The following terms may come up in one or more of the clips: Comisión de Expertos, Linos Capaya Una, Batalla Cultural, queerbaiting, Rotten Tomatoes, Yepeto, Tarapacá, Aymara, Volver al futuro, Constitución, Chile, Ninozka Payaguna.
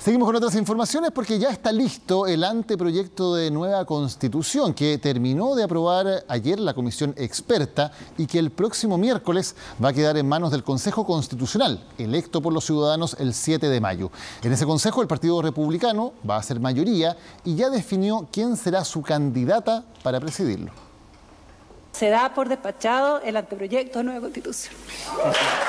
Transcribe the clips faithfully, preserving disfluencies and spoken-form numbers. Seguimos con otras informaciones porque ya está listo el anteproyecto de nueva Constitución que terminó de aprobar ayer la Comisión Experta y que el próximo miércoles va a quedar en manos del Consejo Constitucional, electo por los ciudadanos el siete de mayo. En ese Consejo el Partido Republicano va a ser mayoría y ya definió quién será su candidata para presidirlo. Se da por despachado el anteproyecto de nueva Constitución.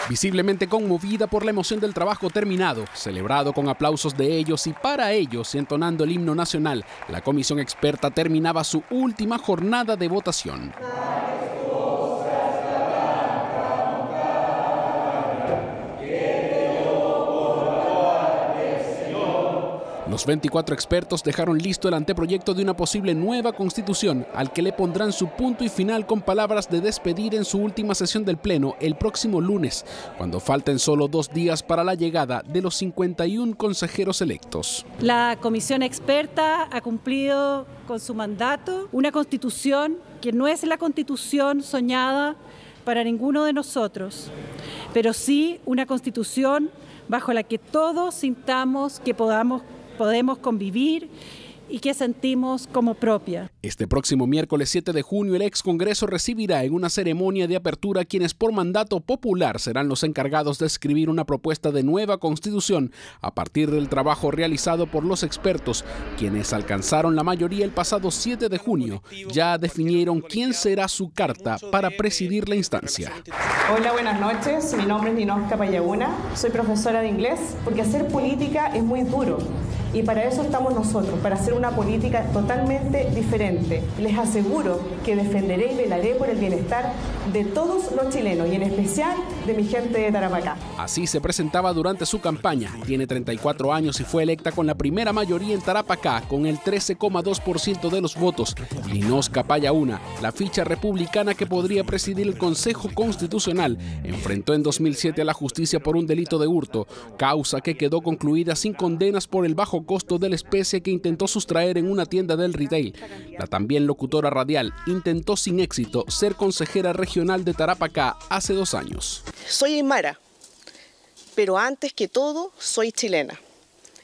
Visiblemente conmovida por la emoción del trabajo terminado, celebrado con aplausos de ellos y para ellos, entonando el himno nacional, la Comisión Experta terminaba su última jornada de votación. Los veinticuatro expertos dejaron listo el anteproyecto de una posible nueva Constitución, al que le pondrán su punto y final con palabras de despedir en su última sesión del Pleno el próximo lunes, cuando falten solo dos días para la llegada de los cincuenta y uno consejeros electos. La Comisión Experta ha cumplido con su mandato una Constitución que no es la Constitución soñada para ninguno de nosotros, pero sí una Constitución bajo la que todos sintamos que podamos podemos convivir y que sentimos como propia. Este próximo miércoles siete de junio el ex Congreso recibirá en una ceremonia de apertura quienes por mandato popular serán los encargados de escribir una propuesta de nueva Constitución a partir del trabajo realizado por los expertos, quienes alcanzaron la mayoría el pasado siete de junio. Ya definieron quién será su carta para presidir la instancia. Hola, buenas noches. Mi nombre es Ninozka Payaguna. Soy profesora de inglés porque hacer política es muy duro. Y para eso estamos nosotros, para hacer una política totalmente diferente. Les aseguro que defenderé y velaré por el bienestar de todos los chilenos y en especial de mi gente de Tarapacá. Así se presentaba durante su campaña. Tiene treinta y cuatro años y fue electa con la primera mayoría en Tarapacá, con el trece coma dos por ciento de los votos. Linos Capaya Una, la ficha republicana que podría presidir el Consejo Constitucional, enfrentó en dos mil siete a la justicia por un delito de hurto, causa que quedó concluida sin condenas por el bajo costo de la especie que intentó sustraer en una tienda del retail. La también locutora radial intentó sin éxito ser consejera regional de Tarapacá hace dos años. Soy Aymara, pero antes que todo soy chilena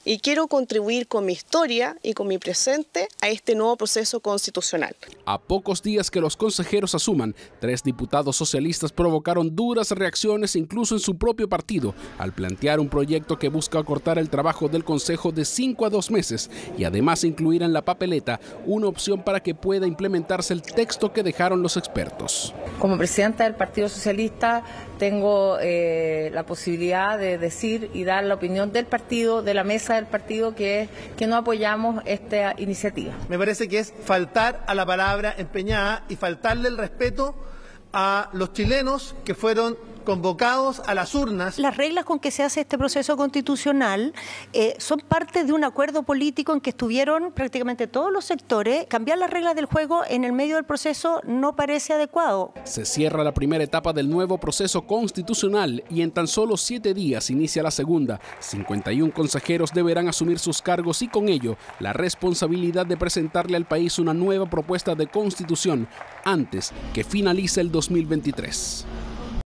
y quiero contribuir con mi historia y con mi presente a este nuevo proceso constitucional. A pocos días que los consejeros asuman, tres diputados socialistas provocaron duras reacciones incluso en su propio partido, al plantear un proyecto que busca acortar el trabajo del Consejo de cinco a dos meses y además incluir en la papeleta una opción para que pueda implementarse el texto que dejaron los expertos. Como presidenta del Partido Socialista tengo eh, la posibilidad de decir y dar la opinión del partido, de la mesa del partido, que es que no apoyamos esta iniciativa. Me parece que es faltar a la palabra empeñada y faltarle el respeto a los chilenos que fueron convocados a las urnas. Las reglas con que se hace este proceso constitucional eh, son parte de un acuerdo político en que estuvieron prácticamente todos los sectores. Cambiar las reglas del juego en el medio del proceso no parece adecuado. Se cierra la primera etapa del nuevo proceso constitucional y en tan solo siete días inicia la segunda. cincuenta y uno consejeros deberán asumir sus cargos y con ello la responsabilidad de presentarle al país una nueva propuesta de constitución antes que finalice el dos mil veintitrés.